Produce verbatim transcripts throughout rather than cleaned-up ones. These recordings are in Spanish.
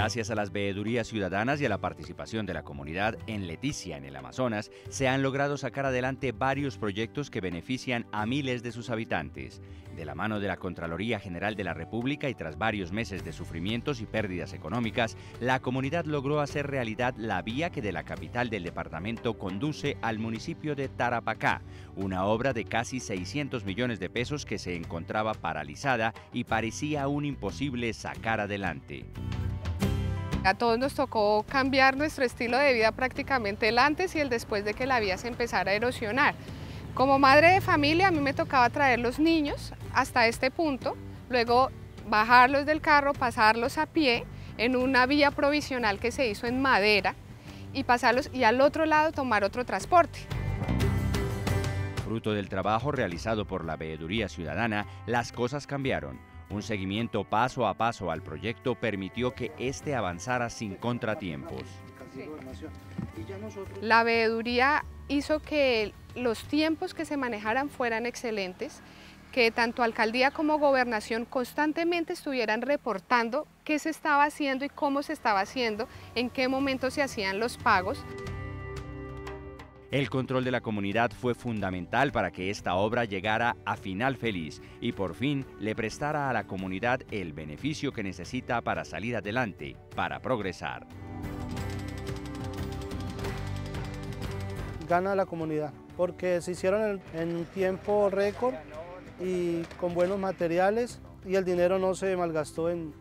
Gracias a las veedurías ciudadanas y a la participación de la comunidad en Leticia, en el Amazonas, se han logrado sacar adelante varios proyectos que benefician a miles de sus habitantes. De la mano de la Contraloría General de la República y tras varios meses de sufrimientos y pérdidas económicas, la comunidad logró hacer realidad la vía que de la capital del departamento conduce al municipio de Tarapacá, una obra de casi seiscientos millones de pesos que se encontraba paralizada y parecía aún imposible sacar adelante. A todos nos tocó cambiar nuestro estilo de vida, prácticamente el antes y el después de que la vía se empezara a erosionar. Como madre de familia a mí me tocaba traer los niños hasta este punto, luego bajarlos del carro, pasarlos a pie en una vía provisional que se hizo en madera y pasarlos y al otro lado tomar otro transporte. Fruto del trabajo realizado por la Veeduría Ciudadana, las cosas cambiaron. Un seguimiento paso a paso al proyecto permitió que éste avanzara sin contratiempos. La veeduría hizo que los tiempos que se manejaran fueran excelentes, que tanto alcaldía como gobernación constantemente estuvieran reportando qué se estaba haciendo y cómo se estaba haciendo, en qué momento se hacían los pagos. El control de la comunidad fue fundamental para que esta obra llegara a final feliz y por fin le prestara a la comunidad el beneficio que necesita para salir adelante, para progresar. Gana la comunidad porque se hicieron en un tiempo récord y con buenos materiales y el dinero no se malgastó en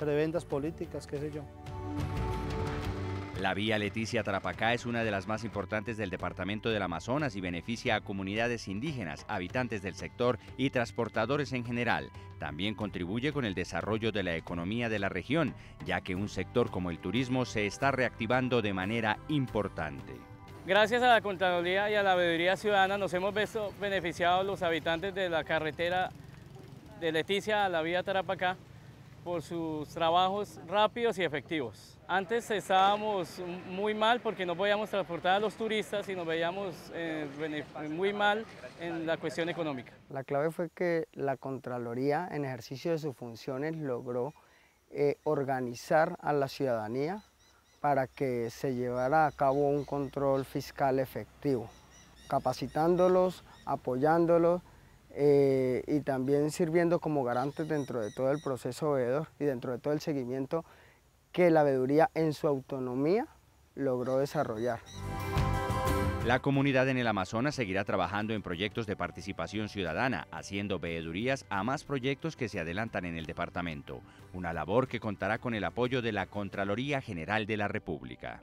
prebendas políticas, qué sé yo. La vía Leticia-Tarapacá es una de las más importantes del departamento del Amazonas y beneficia a comunidades indígenas, habitantes del sector y transportadores en general. También contribuye con el desarrollo de la economía de la región, ya que un sector como el turismo se está reactivando de manera importante. Gracias a la Contraloría y a la Veeduría Ciudadana nos hemos visto beneficiados los habitantes de la carretera de Leticia a la vía Tarapacá por sus trabajos rápidos y efectivos. Antes estábamos muy mal porque no podíamos transportar a los turistas y nos veíamos eh, muy mal en la cuestión económica. La clave fue que la Contraloría, en ejercicio de sus funciones, logró eh, organizar a la ciudadanía para que se llevara a cabo un control fiscal efectivo, capacitándolos, apoyándolos, Eh, y también sirviendo como garantes dentro de todo el proceso veedor y dentro de todo el seguimiento que la veeduría en su autonomía logró desarrollar. La comunidad en el Amazonas seguirá trabajando en proyectos de participación ciudadana, haciendo veedurías a más proyectos que se adelantan en el departamento, una labor que contará con el apoyo de la Contraloría General de la República.